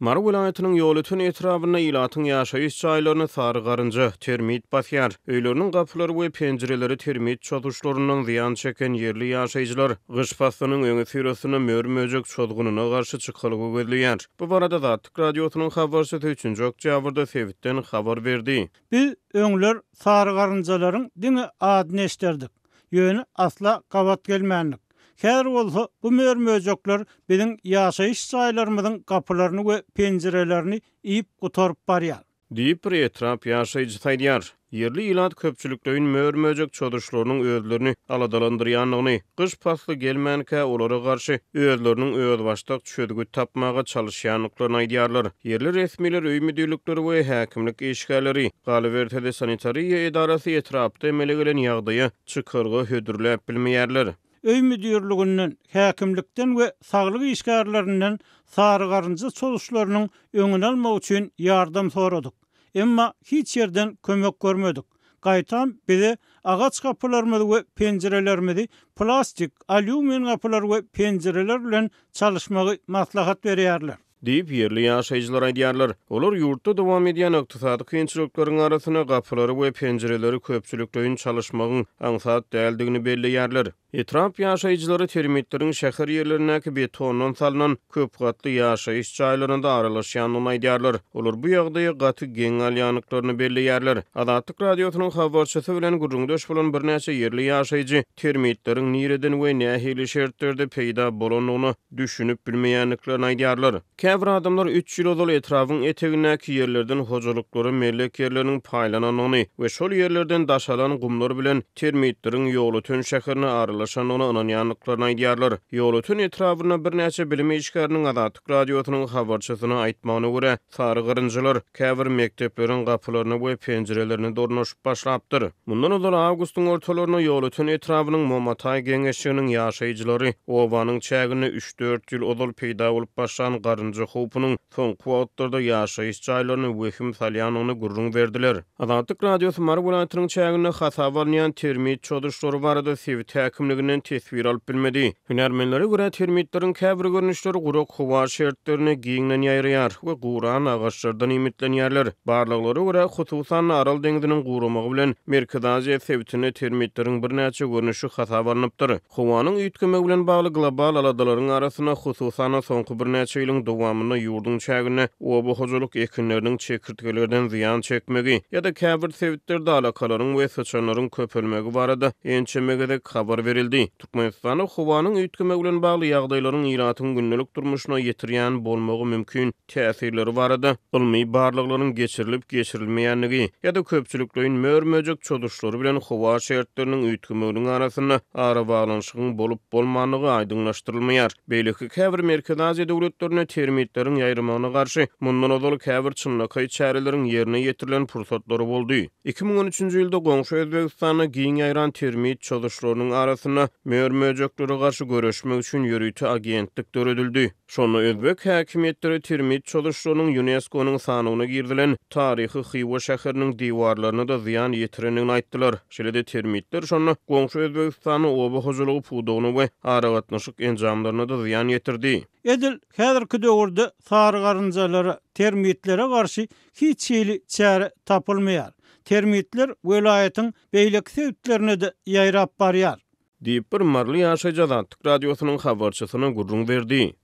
Mary welaýatynyň Ýolöten etrabyna ilatyň ýaşaýyş çaýlaryny sary garynja termit basýar. Öýleriniň gapylary we penjireleri termit çoduşlarynyň ziýan çeken ýerli ýaşaýjylar gyş faslynyň öňe süresine mörmöjek çodgunyna garşy çykalygy gözleýär. Bu barada Azatlyk Radiosynyň habar sözü 3-nji oktýabrda Sewitden habar berdi. "Biz öňler sary garynjalaryň diňe adyny eşdirdik. Ýöne asla gabat gelmändik. Her bolsa bu mörmöjekler bizim ýaşaýyş çaýlarymyzyň gapylaryny we penjerelerini iýip gutarıp barýar." Diýip etrap ýaşaýjy taýdýar. Yerli ilat köpçülükdäün mörmöjek çoduşlarynyň özlerini aladalandyrýanlygyny, gyş pasly gelmänkä olara garşy özleriniň özbaşdak çödgüt tapmaga çalyşýanlyklaryny aýdýarlar. Yerli resmiler, öý müdirlikleri we häkimlik işgärleri, galybertede sanitariýa edarasy etrapda emele gelen ýagdaýa çykyrgy hödürläp bilmeýärler. Öý müdirliginden, häkimlikden we saglyk işgärlerinden sary garynja çoduşlarynyň öňüni almak üçin ýardam soradyk. Emma hiç yerden kömek görmedik. Gaytam bize ağaç kapılarımızı ve pencerelerimizi plastik, alüminyum kapılar ve pencereler bilen çalışmağı maslahat veriyarlar. Diýip yerli ýaşaýjylar aýdýarlar. Olar ýurtda dowam edýän ykdysady kynçylyklaryň arasyna gapylary we penjereleri köpçülükdäün çalışmagyň aňsat däldigini belleýärler. Etrap ýaşaýjylary termitleriň şäher ýerlerindäki betondan salynan köp gatly ýaşaýyş çaýlarynda aralaşýanyny aýdýarlar. Olar bu ýagdaýa gaty geň alýanlyklaryny belleýärler. Azatlyk Radiosynyň habarçysy bilen gurrundaş bolan bir näçe yerli ýaşaýjy termitleriň nireden we nähili şertlerde peýda bolanyny düşünip bilmeýänliklerini aýdýarlar. Käbir adamlar 3 ýyl ozal etrawyň eteginäki ýerlerden hojalyklary mellek ýerleriniň paýlananyny we şol ýerlerden daşalan gumlar bilen termitleriň Ýolöten şäherine aralaşanyny ananýanlyklaryny aýdýarlar. Ýolöten etrawyna bir näçe bilim işgäriniň Azatlyk Radiosynyň habarçysyna aýtmagyna görä, sary garynjalar käbir mektepleriň gapylaryny we penjerelerini dornaşyp başlapdyr. Mundan ozal awgustyň ortalaryna Ýolöten etrawynyň Momataý geňeşliginiň ýaşaýjylary obanyň çägine 3-4 ýyl ozal peýda bolup başlan Howpunyň soňky wagtlarda ýaşaýyş çaýlaryny wehim salýanyny gurrun berdiler. Azatlyk Radiosu Mary welaýatynyň çägine hasabalyan termit çoduşlary barada Sewit häkimliginden tesbir alyp bilmedi. Hünärmenlere görä termitleriň käbir görnüşleri gurak howa şertlerini giňden ýaýraýar we guran agaçlardan imetlenýärler. Barlyklary görä hususan Aral deňiziniň guramagy bilen Merkezi Aziýa Sewitine termitleriň bir näçe görnüşi hasabalanypdyr. Howanyň üýtgeme bilen bagly global aladalaryň arasyna hususan soňky bir näçe ýylyň dowamyny ýurdun çägine oba hojalyk ekinleriniň çekirtgelerden ziýan çekmegi ýa-da käbir sewitlerde alakalaryň we saçanlaryň köpelmegi barada ençemegedek habar berildi. Türkmenistanyň howanyň üýtgeme bilen bagly ýagdaýlaryň ýyratyň günnelik durmuşyna ýetirýän bolmagy mümkin täsirleri barada ilmi barlyklaryň geçirilip geçirilmeýänligi ýa-da köpçülükdäün mörmöjek çoduşlary bilen howa şertleriniň üýtgemegiň arasyna ara baglanşygyň bolup bolmanlygy aýdyňlaşdyrylmaýar. Beýleki käbir Merkezi Aziýa döwletlerine termitleriň ýaýrymagyna garşy mundan ozal käbir çynnakay çäreleriň ýerine ýetirilen pursatlary boldy. 2013-nji ýylda goňşy Özbegistanyň giň ýaýran termit çoduşlarynyň arasyna mörmöjeklere garşy göreşmek üçin ýürüti agentlik döredildi. Şonu özbek häkimetleri termit çoduşlarynyň UNESCO-nyň sanawyna girdilen taryhy Xiwa şäheriniň diwarlaryna da ziýan ýetirenini aýtdylar. Şeýle termitler şonu goňşy Özbegistanyň oba hojalygy puwdogyny we ara gatnaşyk enjamlaryna da ziýan ýetirdi. Edil häzirki döwürde sary garynjalara, termitlere garşy hiç şeýli çäre tapylmaýar. Termitler welaýatyň beýleki sebäplerine de ýaýrap barýar. Diýip bir marly ýaşaýjy Azatlyk Radiosynyň habarçysyna gurrun berdi.